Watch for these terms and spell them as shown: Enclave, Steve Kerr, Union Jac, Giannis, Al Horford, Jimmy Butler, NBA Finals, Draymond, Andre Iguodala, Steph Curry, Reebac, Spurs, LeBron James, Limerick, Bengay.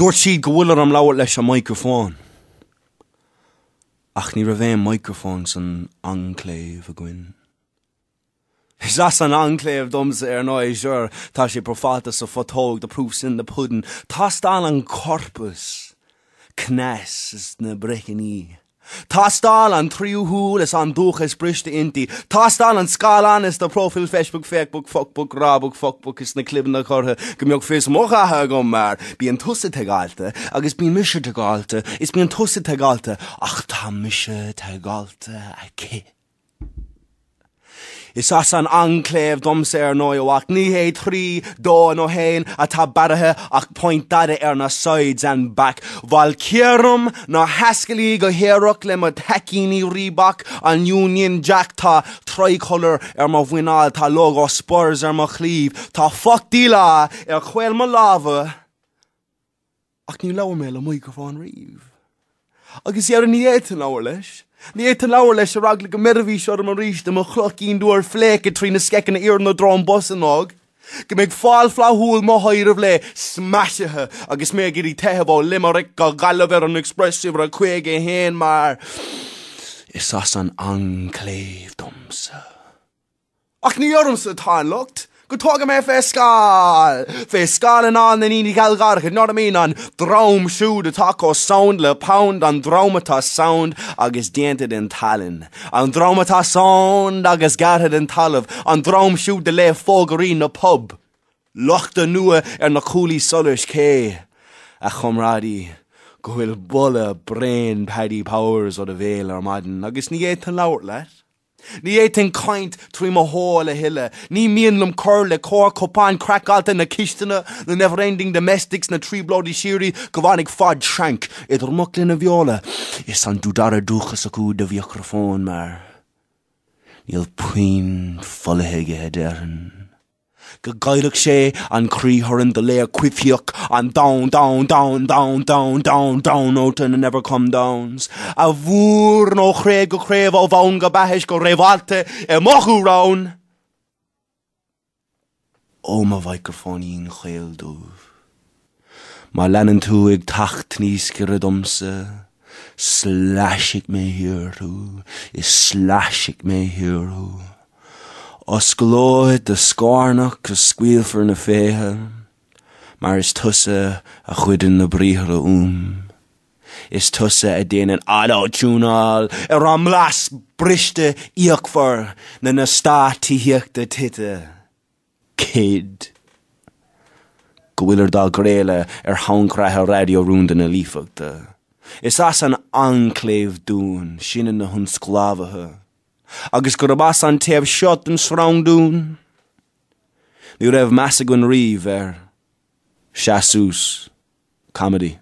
Dúirt siad go bhfuil am leabhar leis an microfón. Ach ní ra bhéim microfón san Enclave a gúin. Is that an enclave dumps there no sure Tashi profatus of photog the proofs in the pudding Tastal an corpus Knas is na brechini Tastal an triuhul is an duches briste inti Tastal an skalan is the profile Facebook Facebook fuckbook rabook fuckbook is na klibna corhe Gemiog fes mocha hergommer Bi an tusse tegalte Agus bi mische tegalte Is bi an tusse tegalte Ach ta mische tegalte Ake Is as an enclave dumps er no ach ni he three do no hain a tabarhe ach point dada na sides and back Valkirum na haskeli go herok le matakini Reebac an Union Jac ta tricolor ma winal ta logo Spurs ma cleave ta fuck dila chwel ma lava ach ni lower me le microphone reeve agus ni an lower lesh Ní é an leabhar leis a ragla go mirhí seir mar ríist am chlochín dúair fléice trína sceicin na ar na drám bus an ág. Go mbeidh fáil flaithúil mo háirimh le smaisithe agus mé gurí teitheamh ó Limerick go galibh an expressibh ar chuig a héin mar. Is as an enclave domsa. Ach ní orm sa tá locht. Go talk me fescal Fescal and on the nini galgar could not mean on drum shoe the taco sound le pound on dromata sound agus dented in talon on dromata sound agus garted in talov on drum shoe the le fogarina pub loch the nua and the coolie solish k a comradi goil bola brain paddy powers or the veil or madden agus ni et laut lat Ni é an kaint trí mo hála hile, ní mianlumm cur le cór copán crackáilta na kiistena na never-ending domestics na trí blódaí siúraí go bhainnig fad shank idir muc le na bheola. Is an dúdara dúchas acu de mhicrofón mar. Níl puin folathaige a deireann. Go gaireadh sé an críthorann de léir cuithíoch an down, down, down, down, down, down, down, out and never come downs. A bhúr nó chréig go chréibh ó bhain go baitheis go réibháilte i mochú rán. Ó má microfónaín chéil dúmh. Má leanann tú ag tacht níos go domsa. Sláisigh mé hiarthú, is sláisigh mé hiarthú. Os glóid de scarnach go scuilfar na féthe, mar is tusa a chuideann na bríthra Is tusa a déanaan auto-tuneáil ar an mlas briste íochmhar na na stáitithíochta tite. Kid. Go bhfuil ar dá gréile ar thóncraithe radiorúnda na lífachta. Is as an enclave dún sin na hunn sclábhathe. Agus go raibh as an taobh seo den srán dún. Ní raibh measa go raibh ar Chasús Comedy.